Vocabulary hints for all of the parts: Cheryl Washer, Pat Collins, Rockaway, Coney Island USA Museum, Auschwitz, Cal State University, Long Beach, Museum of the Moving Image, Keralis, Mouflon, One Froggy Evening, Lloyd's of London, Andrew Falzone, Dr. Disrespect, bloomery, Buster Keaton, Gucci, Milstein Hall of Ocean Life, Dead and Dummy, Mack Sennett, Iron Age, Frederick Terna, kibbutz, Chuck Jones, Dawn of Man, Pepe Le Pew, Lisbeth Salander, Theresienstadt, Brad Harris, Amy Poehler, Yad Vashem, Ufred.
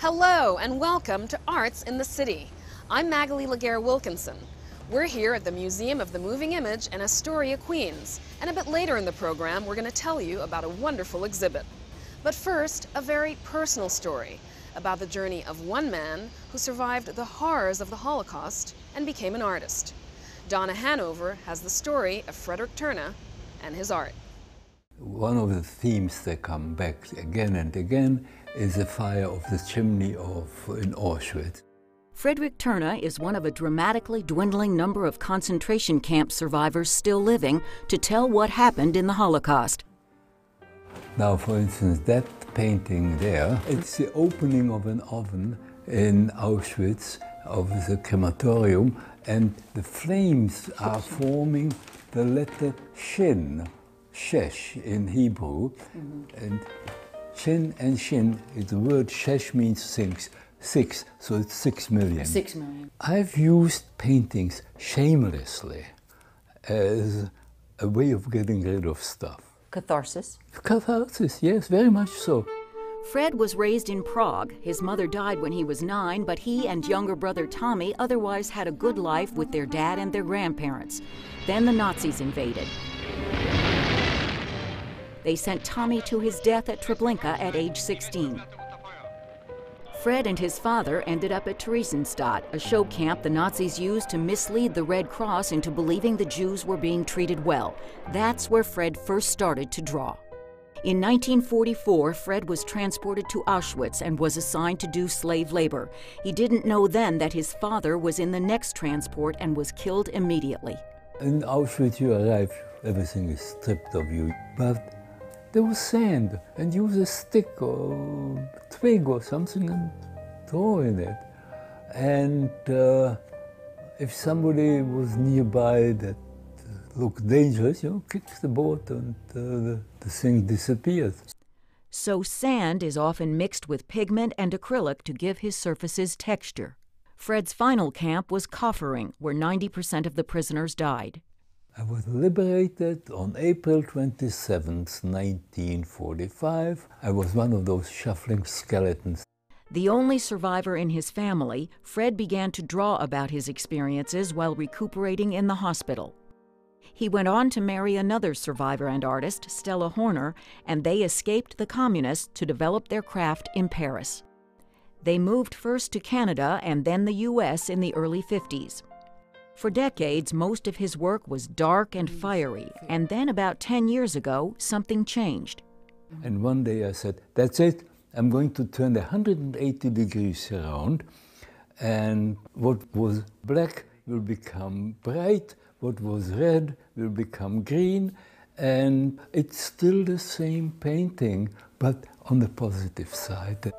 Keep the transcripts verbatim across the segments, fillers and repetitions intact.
Hello and welcome to Arts in the City. I'm Magalie Laguerre-Wilkinson. We're here at the Museum of the Moving Image in Astoria, Queens, and a bit later in the program we're going to tell you about a wonderful exhibit. But first, a very personal story about the journey of one man who survived the horrors of the Holocaust and became an artist. Donna Hanover has the story of Frederick Terna and his art. One of the themes that come back again and again is the fire of the chimney of in Auschwitz. Frederick Terna is one of a dramatically dwindling number of concentration camp survivors still living to tell what happened in the Holocaust. Now, for instance, that painting there, it's the opening of an oven in Auschwitz, of the crematorium, and the flames are forming the letter Shin, Shesh in Hebrew, mm-hmm. and Shin and Shin, the word Shesh means six, six, so it's six million. Six million. I've used paintings shamelessly as a way of getting rid of stuff. Catharsis? Catharsis, yes, very much so. Fred was raised in Prague. His mother died when he was nine, but he and younger brother Tommy otherwise had a good life with their dad and their grandparents. Then the Nazis invaded. They sent Tommy to his death at Treblinka at age sixteen. Fred and his father ended up at Theresienstadt, a show camp the Nazis used to mislead the Red Cross into believing the Jews were being treated well. That's where Fred first started to draw. In nineteen forty-four, Fred was transported to Auschwitz and was assigned to do slave labor. He didn't know then that his father was in the next transport and was killed immediately. In Auschwitz, you arrive, everything is stripped of you, but there was sand, and use a stick or twig or something and throw in it. And uh, if somebody was nearby that looked dangerous, you know, kicks the boat and uh, the, the thing disappears. So sand is often mixed with pigment and acrylic to give his surfaces texture. Fred's final camp was Coffering, where ninety percent of the prisoners died. I was liberated on April twenty-seventh, nineteen forty-five. I was one of those shuffling skeletons. The only survivor in his family, Fred began to draw about his experiences while recuperating in the hospital. He went on to marry another survivor and artist, Stella Horner, and they escaped the communists to develop their craft in Paris. They moved first to Canada and then the U S in the early fifties. For decades, most of his work was dark and fiery, and then about ten years ago, something changed. And one day I said, that's it, I'm going to turn one hundred eighty degrees around, and what was black will become bright, what was red will become green, and it's still the same painting, but on the positive side.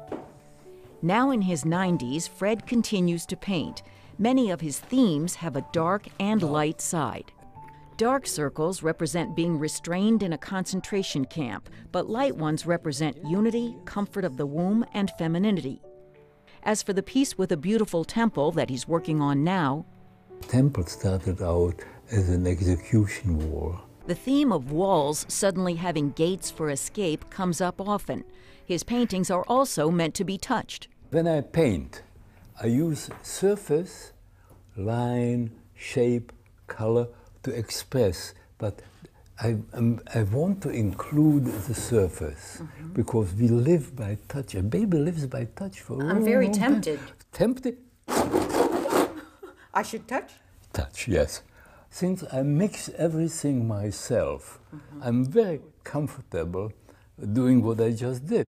Now in his nineties, Fred continues to paint. Many of his themes have a dark and light side. Dark circles represent being restrained in a concentration camp, but light ones represent unity, comfort of the womb, and femininity. As for the piece with a beautiful temple that he's working on now, the temple started out as an execution wall. The theme of walls suddenly having gates for escape comes up often. His paintings are also meant to be touched. When I paint, I use surface, line, shape, color to express, but I, um, I want to include the surface mm-hmm. because we live by touch. A baby lives by touch for a long, I'm very long tempted. Time. Tempted? I should touch? Touch, yes. Since I mix everything myself, mm-hmm. I'm very comfortable doing what I just did.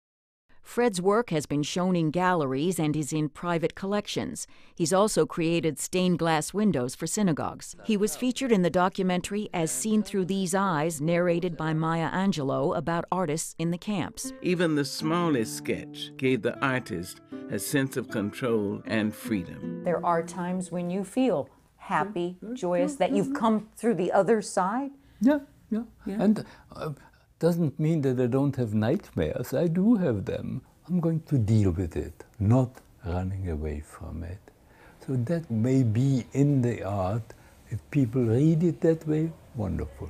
Fred's work has been shown in galleries and is in private collections. He's also created stained glass windows for synagogues. He was featured in the documentary As Seen Through These Eyes, narrated by Maya Angelou, about artists in the camps. Even the smallest sketch gave the artist a sense of control and freedom. There are times when you feel happy, joyous, that you've come through the other side. Yeah, yeah. yeah. And, uh, doesn't mean that I don't have nightmares. I do have them. I'm going to deal with it, not running away from it. So that may be in the art. If people read it that way, wonderful.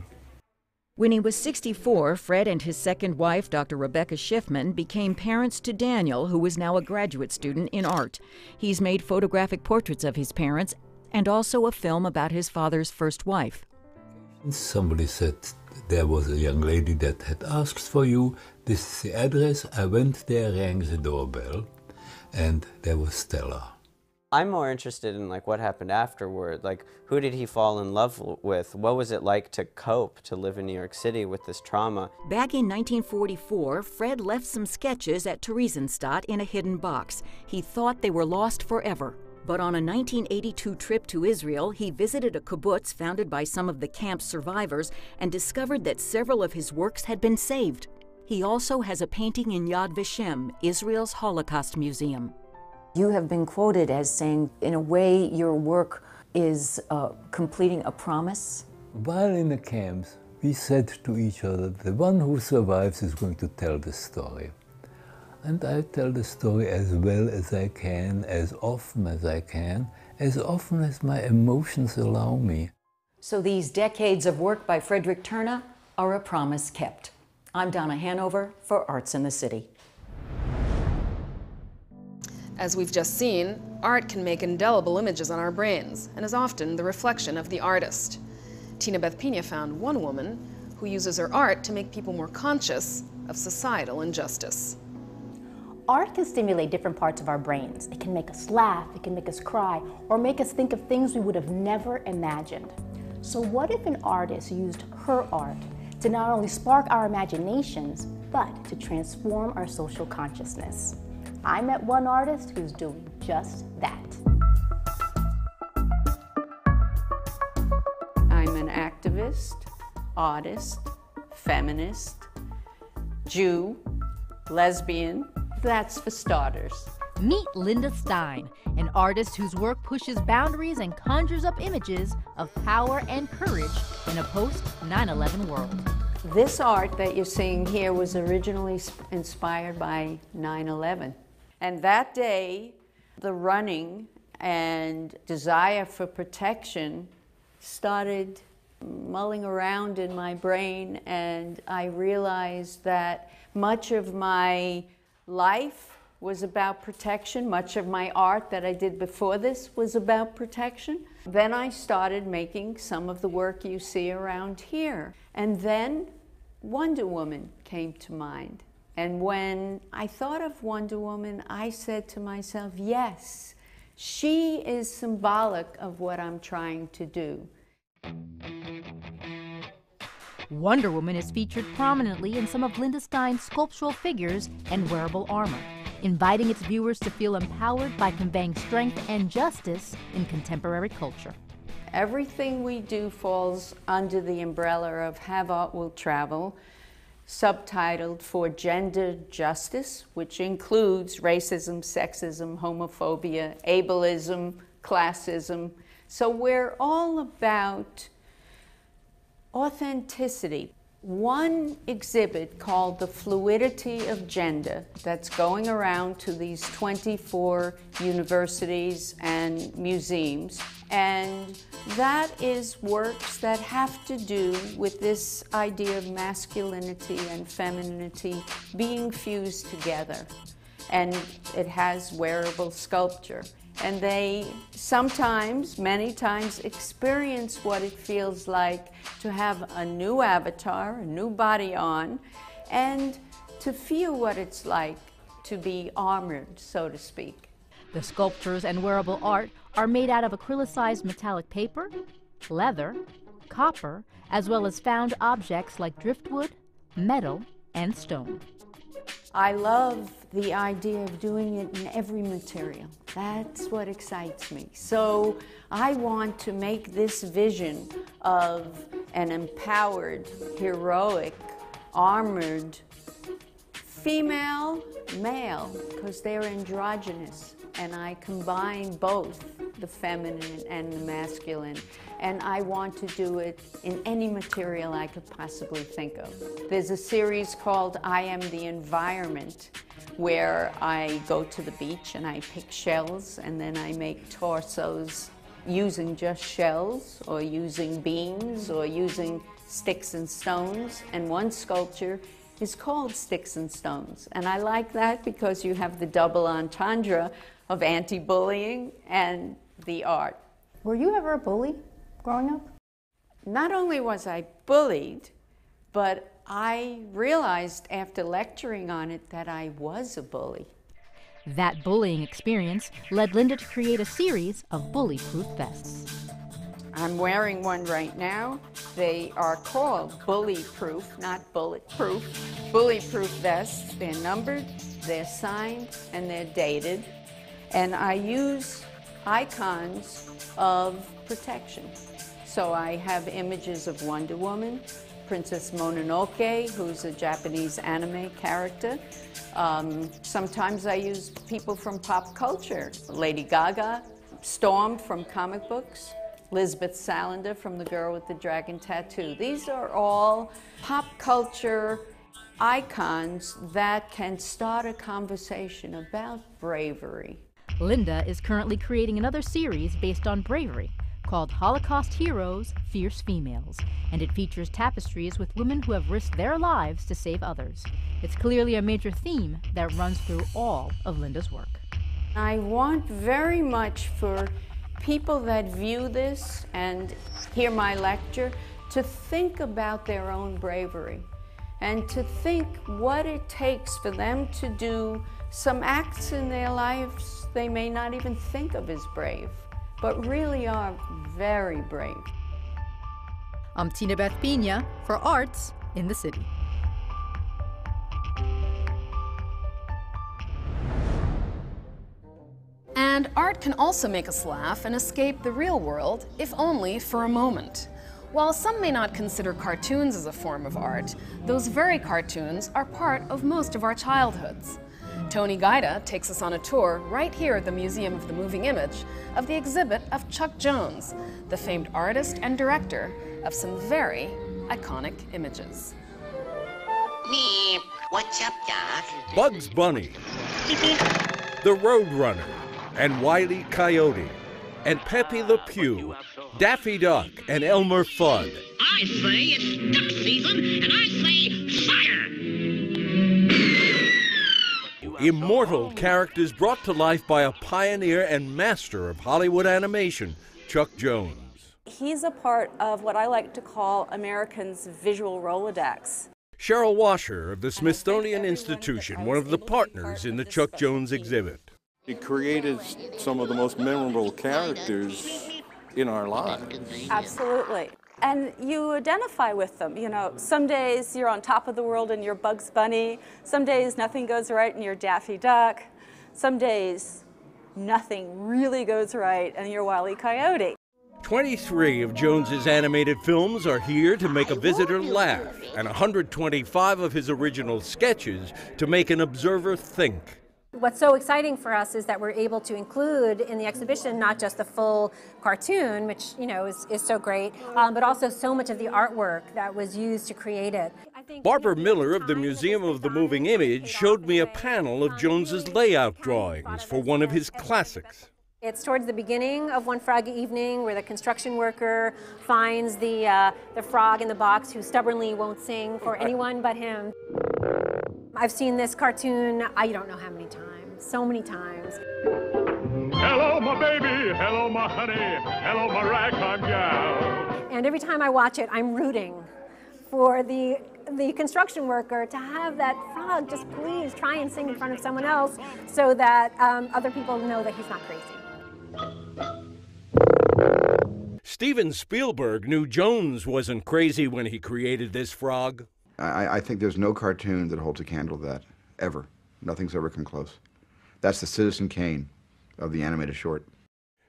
When he was sixty-four, Fred and his second wife, Doctor Rebecca Schiffman, became parents to Daniel, who is now a graduate student in art. He's made photographic portraits of his parents and also a film about his father's first wife. Somebody said there was a young lady that had asked for you. This is the address. I went there, rang the doorbell, and there was Stella. I'm more interested in like what happened afterward. Like, who did he fall in love with? What was it like to cope, to live in New York City with this trauma? Back in nineteen forty-four, Fred left some sketches at Theresienstadt in a hidden box. He thought they were lost forever. But on a nineteen eighty-two trip to Israel, he visited a kibbutz founded by some of the camp's survivors and discovered that several of his works had been saved. He also has a painting in Yad Vashem, Israel's Holocaust Museum. You have been quoted as saying, in a way, your work is uh, completing a promise. While in the camps, we said to each other, the one who survives is going to tell the story. And I tell the story as well as I can, as often as I can, as often as my emotions allow me. So these decades of work by Frederick Terna are a promise kept. I'm Donna Hanover for Arts in the City. As we've just seen, art can make indelible images on our brains and is often the reflection of the artist. Tinabeth Pina found one woman who uses her art to make people more conscious of societal injustice. Art can stimulate different parts of our brains. It can make us laugh, it can make us cry, or make us think of things we would have never imagined. So what if an artist used her art to not only spark our imaginations, but to transform our social consciousness? I met one artist who's doing just that. I'm an activist, artist, feminist, Jew, lesbian. That's for starters. Meet Linda Stein, an artist whose work pushes boundaries and conjures up images of power and courage in a post nine eleven world. This art that you're seeing here was originally inspired by nine eleven. And that day, the running and desire for protection started mulling around in my brain, and I realized that much of my life was about protection. Much of my art that I did before this was about protection. Then I started making some of the work you see around here. And then Wonder Woman came to mind. And when I thought of Wonder Woman, I said to myself, yes, she is symbolic of what I'm trying to do. Wonder Woman is featured prominently in some of Linda Stein's sculptural figures and wearable armor, inviting its viewers to feel empowered by conveying strength and justice in contemporary culture. Everything we do falls under the umbrella of Have Art, Will Travel, subtitled for gender justice, which includes racism, sexism, homophobia, ableism, classism. So we're all about authenticity. One exhibit called The Fluidity of Gender that's going around to these twenty-four universities and museums, and that is works that have to do with this idea of masculinity and femininity being fused together, and it has wearable sculpture. And they sometimes, many times, experience what it feels like to have a new avatar, a new body on, and to feel what it's like to be armored, so to speak. The sculptures and wearable art are made out of acrylicized metallic paper, leather, copper, as well as found objects like driftwood, metal, and stone. I love the idea of doing it in every material. That's what excites me. So I want to make this vision of an empowered, heroic, armored female, male, because they're androgynous, and I combine both the feminine and the masculine, and I want to do it in any material I could possibly think of. There's a series called I Am the Environment, where I go to the beach and I pick shells, and then I make torsos using just shells, or using beans, or using Sticks and Stones, and one sculpture is called Sticks and Stones. And I like that because you have the double entendre of anti-bullying and the art. Were you ever a bully growing up? Not only was I bullied, but I realized after lecturing on it that I was a bully. That bullying experience led Linda to create a series of bully-proof vests. I'm wearing one right now. They are called bully-proof, not bullet-proof. Bully-proof vests. They're numbered, they're signed, and they're dated. And I use icons of protection. So I have images of Wonder Woman, Princess Mononoke, who's a Japanese anime character. Um, sometimes I use people from pop culture, Lady Gaga, Storm from comic books, Lisbeth Salander from The Girl with the Dragon Tattoo. These are all pop culture icons that can start a conversation about bravery. Linda is currently creating another series based on bravery, called Holocaust Heroes, Fierce Females, and it features tapestries with women who have risked their lives to save others. It's clearly a major theme that runs through all of Linda's work. I want very much for people that view this and hear my lecture to think about their own bravery and to think what it takes for them to do some acts in their lives they may not even think of as brave, but really are very brave. I'm Tinabeth Pina for Arts in the City. And art can also make us laugh and escape the real world, if only for a moment. While some may not consider cartoons as a form of art, those very cartoons are part of most of our childhoods. Tony Guida takes us on a tour right here at the Museum of the Moving Image of the exhibit of Chuck Jones, the famed artist and director of some very iconic images. Meep, what's up, Doc? Bugs Bunny, the Roadrunner, and Wile E. Coyote, and Pepe Le Pew, Daffy Duck, and Elmer Fudd. I say it's duck season, and I say fire! Immortal characters brought to life by a pioneer and master of Hollywood animation, Chuck Jones. He's a part of what I like to call Americans' visual Rolodex. Cheryl Washer of the Smithsonian Institution, one of the partners in the Chuck Jones exhibit. It created some of the most memorable characters in our lives. Absolutely. And you identify with them. You know, some days you're on top of the world and you're Bugs Bunny. Some days nothing goes right and you're Daffy Duck. Some days nothing really goes right and you're Wile E. Coyote. twenty-three of Jones's animated films are here to make a visitor laugh, and one hundred twenty-five of his original sketches to make an observer think. What's so exciting for us is that we're able to include in the exhibition not just the full cartoon, which, you know, is, is so great, um, but also so much of the artwork that was used to create it. Barbara Miller of the Museum of the Moving Image showed me a panel of Jones's layout drawings for one of his classics. It's towards the beginning of One Froggy Evening where the construction worker finds the, uh, the frog in the box who stubbornly won't sing for anyone but him. I've seen this cartoon, I don't know how many times, so many times. Hello, my baby, hello, my honey, hello, my ragtime gal. And every time I watch it, I'm rooting for the, the construction worker to have that frog just please try and sing in front of someone else so that um, other people know that he's not crazy. Steven Spielberg knew Jones wasn't crazy when he created this frog. I, I think there's no cartoon that holds a candle to that, ever. Nothing's ever come close. That's the Citizen Kane of the animated short.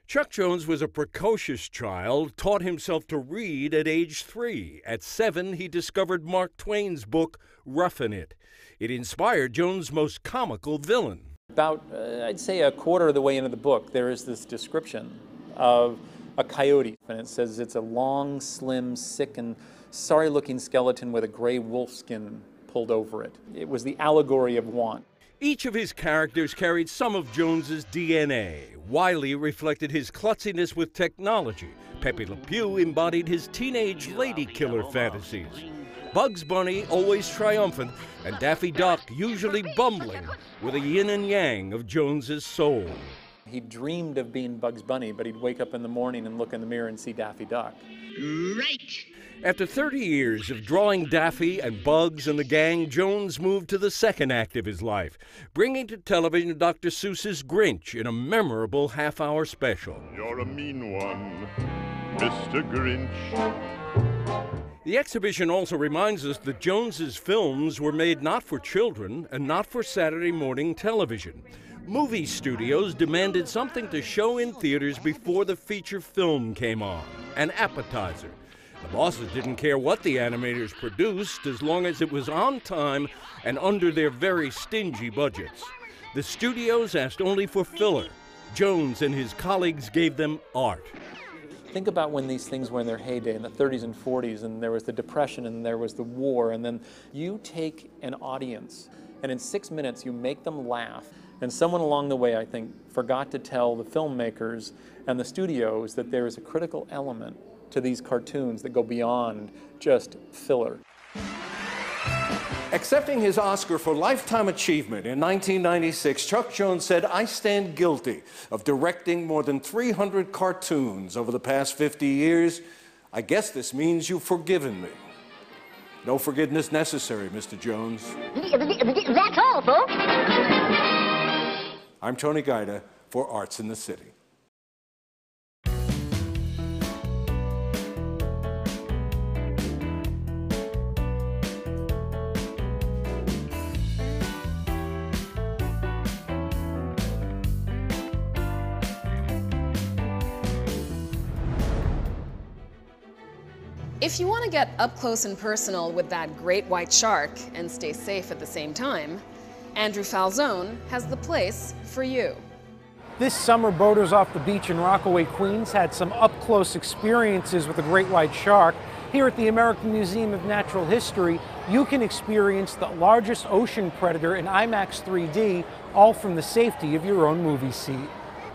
Chuck Jones was a precocious child, taught himself to read at age three. At seven, he discovered Mark Twain's book, Roughin' It. It inspired Jones' most comical villain. About, uh, I'd say, a quarter of the way into the book, there is this description of a coyote, and it says it's a long, slim, sick, and sorry-looking skeleton with a gray wolf skin pulled over it. It was the allegory of want. Each of his characters carried some of Jones's D N A. Wiley reflected his klutziness with technology. Pepe Le Pew embodied his teenage lady killer fantasies. Bugs Bunny always triumphant, and Daffy Duck usually bumbling with a yin and yang of Jones's soul. He dreamed of being Bugs Bunny, but he'd wake up in the morning and look in the mirror and see Daffy Duck. Right. After thirty years of drawing Daffy and Bugs and the gang, Jones moved to the second act of his life, bringing to television Doctor Seuss's Grinch in a memorable half-hour special. You're a mean one, Mister Grinch. The exhibition also reminds us that Jones's films were made not for children and not for Saturday morning television. Movie studios demanded something to show in theaters before the feature film came on, an appetizer. The bosses didn't care what the animators produced as long as it was on time and under their very stingy budgets. The studios asked only for filler. Jones and his colleagues gave them art. Think about when these things were in their heyday in the thirties and forties, and there was the Depression and there was the war, and then you take an audience and in six minutes you make them laugh. And someone along the way, I think, forgot to tell the filmmakers and the studios that there is a critical element to these cartoons that go beyond just filler. Accepting his Oscar for Lifetime Achievement in nineteen ninety-six, Chuck Jones said, "I stand guilty of directing more than three hundred cartoons over the past fifty years. I guess this means you've forgiven me." No forgiveness necessary, Mister Jones. That's all, folks. I'm Tony Guida for Arts in the City. If you want to get up close and personal with that great white shark and stay safe at the same time, Andrew Falzone has the place for you. This summer, boaters off the beach in Rockaway, Queens had some up-close experiences with the great white shark. Here at the American Museum of Natural History, you can experience the largest ocean predator in IMAX three D, all from the safety of your own movie seat.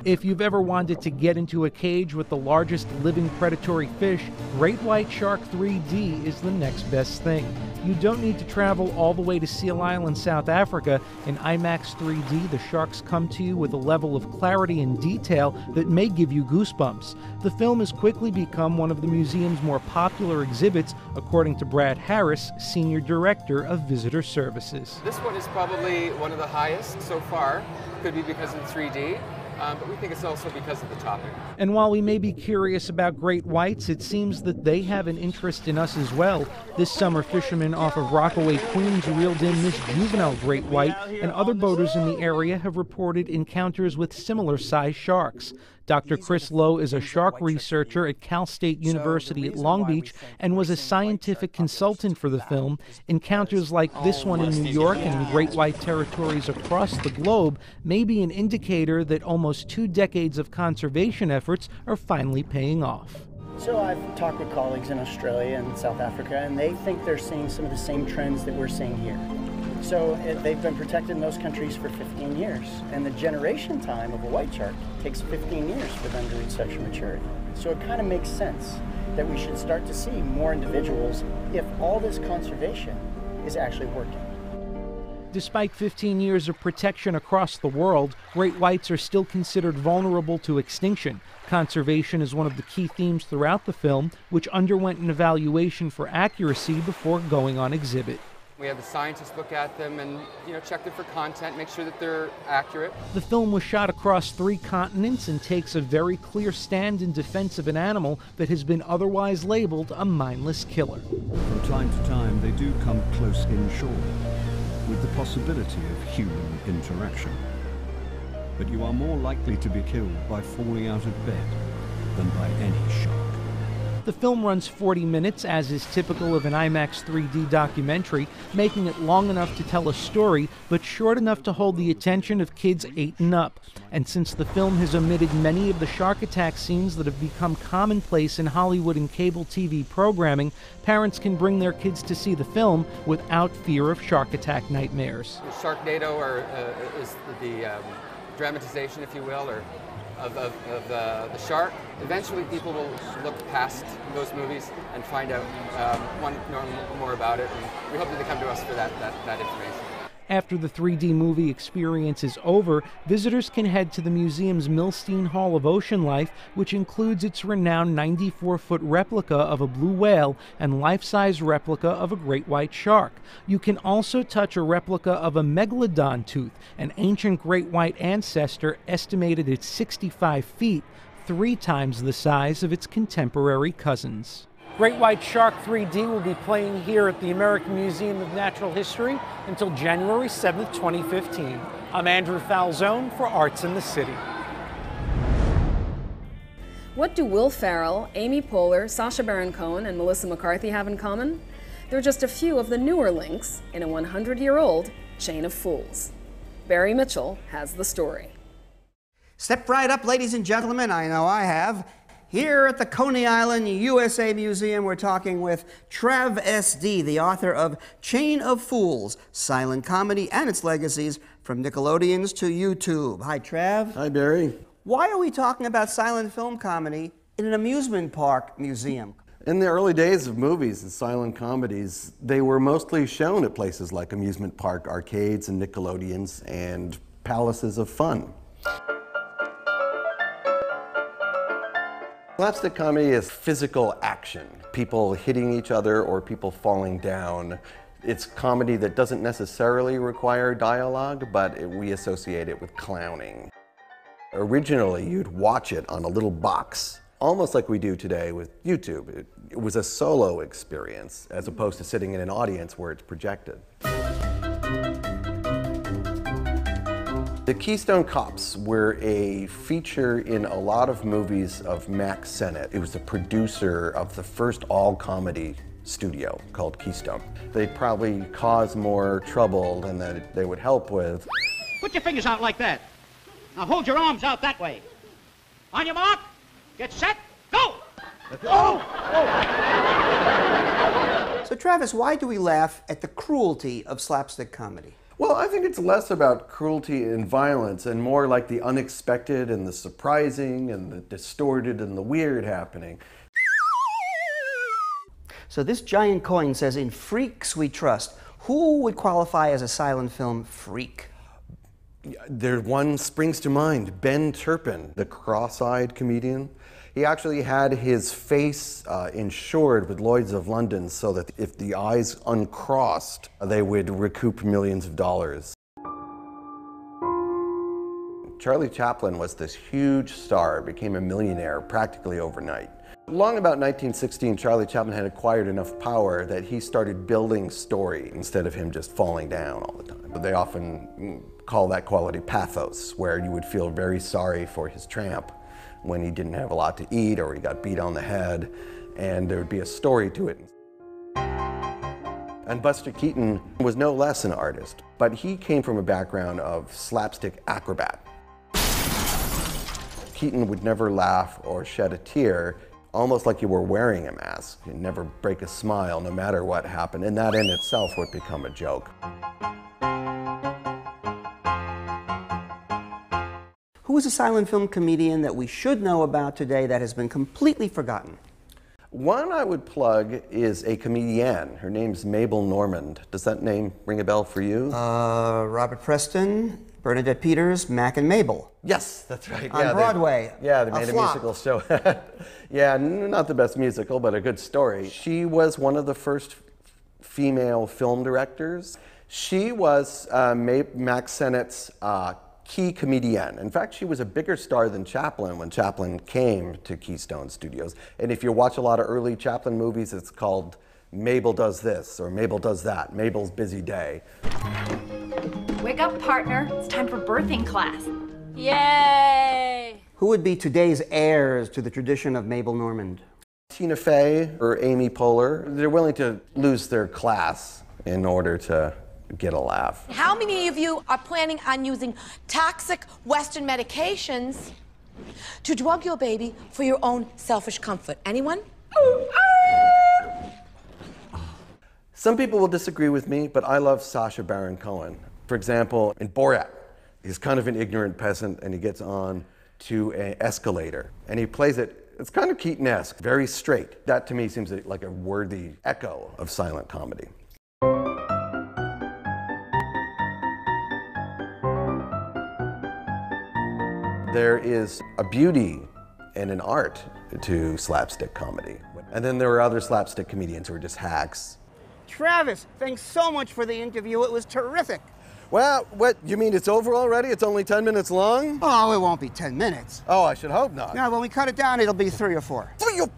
If you've ever wanted to get into a cage with the largest living predatory fish, Great White Shark three D is the next best thing. You don't need to travel all the way to Seal Island, South Africa. In IMAX three D, the sharks come to you with a level of clarity and detail that may give you goosebumps. The film has quickly become one of the museum's more popular exhibits, according to Brad Harris, Senior Director of Visitor Services. This one is probably one of the highest so far. Could be because of three D. Um, but we think it's also because of the topic. And while we may be curious about great whites, it seems that they have an interest in us as well. This summer, fishermen off of Rockaway, Queens reeled in this juvenile great white, and other boaters in the area have reported encounters with similar-sized sharks. Doctor Chris Lowe is a shark researcher at Cal State University at Long Beach and was a scientific consultant for the film. Encounters like this one in New York and in great white territories across the globe may be an indicator that almost two decades of conservation efforts are finally paying off. So I've talked with colleagues in Australia and South Africa, and they think they're seeing some of the same trends that we're seeing here. So it, they've been protected in those countries for fifteen years, and the generation time of a white shark takes fifteen years for them to reach sexual maturity. So it kind of makes sense that we should start to see more individuals if all this conservation is actually working. Despite fifteen years of protection across the world, great whites are still considered vulnerable to extinction. Conservation is one of the key themes throughout the film, which underwent an evaluation for accuracy before going on exhibit. We have the scientists look at them and, you know, check them for content, make sure that they're accurate. The film was shot across three continents and takes a very clear stand in defense of an animal that has been otherwise labeled a mindless killer. From time to time, they do come close inshore with the possibility of human interaction. But you are more likely to be killed by falling out of bed than by any shark. The film runs forty minutes, as is typical of an IMAX three D documentary, making it long enough to tell a story, but short enough to hold the attention of kids eight and up. And since the film has omitted many of the shark attack scenes that have become commonplace in Hollywood and cable T V programming, parents can bring their kids to see the film without fear of shark attack nightmares. Sharknado or, uh, is the um, dramatization, if you will, or of, of, of uh, the shark. Eventually people will look past those movies and find out um, know more about it, and we hope that they come to us for that, that, that information. After the three D movie experience is over, visitors can head to the museum's Milstein Hall of Ocean Life, which includes its renowned ninety-four foot replica of a blue whale and life-size replica of a great white shark. You can also touch a replica of a megalodon tooth, an ancient great white ancestor estimated at sixty-five feet, three times the size of its contemporary cousins. Great White Shark three D will be playing here at the American Museum of Natural History until January seventh, twenty fifteen. I'm Andrew Falzone for Arts in the City. What do Will Farrell, Amy Poehler, Sacha Baron Cohen, and Melissa McCarthy have in common? They're just a few of the newer links in a hundred-year-old chain of fools. Barry Mitchell has the story. Step right up, ladies and gentlemen. I know I have. Here at the Coney Island U S A Museum, we're talking with Trav S D, the author of Chain of Fools, Silent Comedy and Its Legacies from Nickelodeons to YouTube. Hi, Trav. Hi, Barry. Why are we talking about silent film comedy in an amusement park museum? In the early days of movies and silent comedies, they were mostly shown at places like amusement park arcades and Nickelodeons and palaces of fun. Slapstick comedy is physical action, people hitting each other or people falling down. It's comedy that doesn't necessarily require dialogue, but it, we associate it with clowning. Originally, you'd watch it on a little box, almost like we do today with YouTube. It, it was a solo experience, as opposed to sitting in an audience where it's projected. The Keystone Cops were a feature in a lot of movies of Mack Sennett. It was the producer of the first all-comedy studio called Keystone. They probably caused more trouble than that they would help with. Put your fingers out like that. Now hold your arms out that way. On your mark, get set, go! Oh! Oh! So Travis, why do we laugh at the cruelty of slapstick comedy? Well, I think it's less about cruelty and violence and more like the unexpected and the surprising and the distorted and the weird happening. So this giant coin says, "In freaks we trust." Who would qualify as a silent film freak? There one springs to mind, Ben Turpin, the cross-eyed comedian. He actually had his face uh, insured with Lloyd's of London so that if the eyes uncrossed, they would recoup millions of dollars. Charlie Chaplin was this huge star, became a millionaire practically overnight. Long about nineteen sixteen, Charlie Chaplin had acquired enough power that he started building story instead of him just falling down all the time. But they often call that quality pathos, where you would feel very sorry for his tramp when he didn't have a lot to eat or he got beat on the head, and there would be a story to it. And Buster Keaton was no less an artist, but he came from a background of slapstick acrobat. Keaton would never laugh or shed a tear, almost like you were wearing a mask. You'd never break a smile, no matter what happened, and that in itself would become a joke. Who is a silent film comedian that we should know about today that has been completely forgotten? One I would plug is a comedienne. Her name's Mabel Normand. Does that name ring a bell for you? Uh, Robert Preston, Bernadette Peters, Mack and Mabel. Yes, that's right. On yeah, Broadway. They, yeah, they made a, a musical show. Yeah, not the best musical, but a good story. She was one of the first female film directors. She was uh, Mack Sennett's uh, key comedian. In fact, she was a bigger star than Chaplin when Chaplin came to Keystone Studios. And if you watch a lot of early Chaplin movies, it's called Mabel Does This or Mabel Does That, Mabel's Busy Day. Wake up, partner. It's time for birthing class. Yay! Who would be today's heirs to the tradition of Mabel Normand? Tina Fey or Amy Poehler. They're willing to lose their class in order to get a laugh. How many of you are planning on using toxic Western medications to drug your baby for your own selfish comfort? Anyone? Some people will disagree with me, but I love Sacha Baron Cohen. For example, in Borat, he's kind of an ignorant peasant and he gets on to an escalator, and he plays it. It's kind of Keaton-esque, very straight. That to me seems like a worthy echo of silent comedy. There is a beauty and an art to slapstick comedy. And then there are other slapstick comedians who are just hacks. Travis, thanks so much for the interview. It was terrific. Well, what, you mean it's over already? It's only ten minutes long? Oh, it won't be ten minutes. Oh, I should hope not. No, when we cut it down, it'll be three or four. Three or...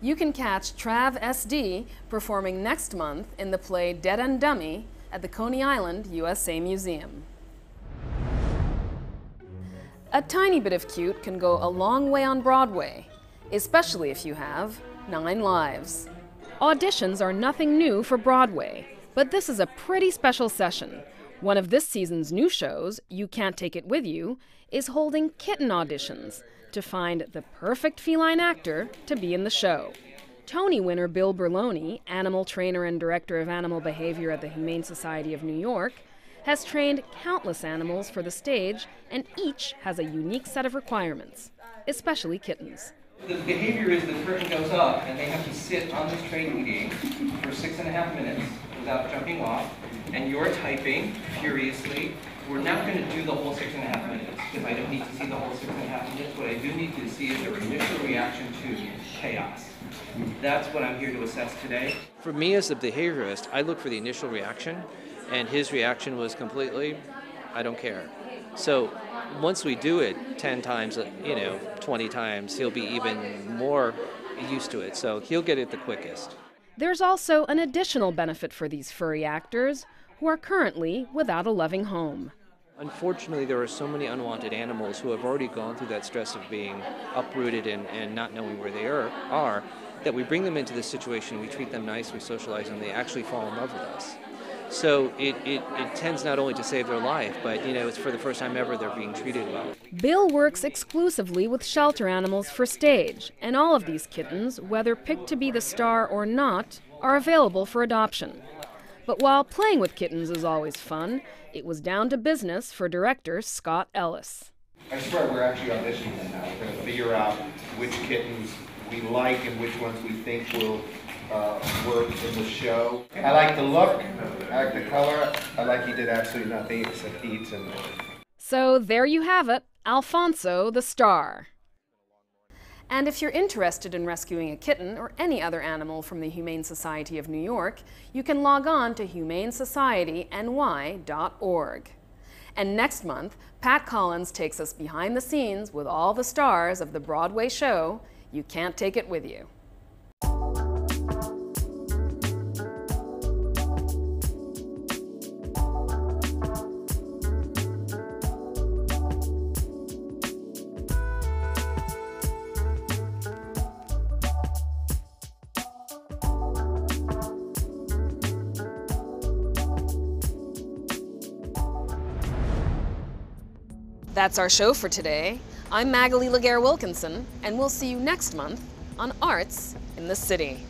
You can catch Trav S D performing next month in the play Dead and Dummy at the Coney Island U S A Museum. A tiny bit of cute can go a long way on Broadway, especially if you have nine lives. Auditions are nothing new for Broadway, but this is a pretty special session. One of this season's new shows, You Can't Take It With You, is holding kitten auditions to find the perfect feline actor to be in the show. Tony winner Bill Berlone, animal trainer and director of animal behavior at the Humane Society of New York, has trained countless animals for the stage, and each has a unique set of requirements, especially kittens. The behavior is the curtain goes up and they have to sit on this tray eating for six and a half minutes without jumping off, and you're typing furiously. We're not going to do the whole six and a half minutes, because I don't need to see the whole six and a half minutes. What I do need to see is their initial reaction to chaos. That's what I'm here to assess today. For me as a behaviorist, I look for the initial reaction, and his reaction was completely, I don't care. So once we do it ten times, you know, twenty times, he'll be even more used to it. So he'll get it the quickest. There's also an additional benefit for these furry actors who are currently without a loving home. Unfortunately, there are so many unwanted animals who have already gone through that stress of being uprooted and, and not knowing where they are, are, that we bring them into this situation, we treat them nice, we socialize them, they actually fall in love with us. So it, it, it tends not only to save their life, but, you know, it's for the first time ever they're being treated well. Bill works exclusively with shelter animals for stage, and all of these kittens, whether picked to be the star or not, are available for adoption. But while playing with kittens is always fun, it was down to business for director Scott Ellis. I swear we're actually auditioning them now. We're going to figure out which kittens we like and which ones we think will uh, work in the show. I like the look, I like the color, I like he did absolutely nothing except eat and... So there you have it, Alfonso the star. And if you're interested in rescuing a kitten or any other animal from the Humane Society of New York, you can log on to humane society n y dot org. And next month, Pat Collins takes us behind the scenes with all the stars of the Broadway show, You Can't Take It With You. That's our show for today. I'm Magalie Laguerre-Wilkinson, and we'll see you next month on Arts in the City.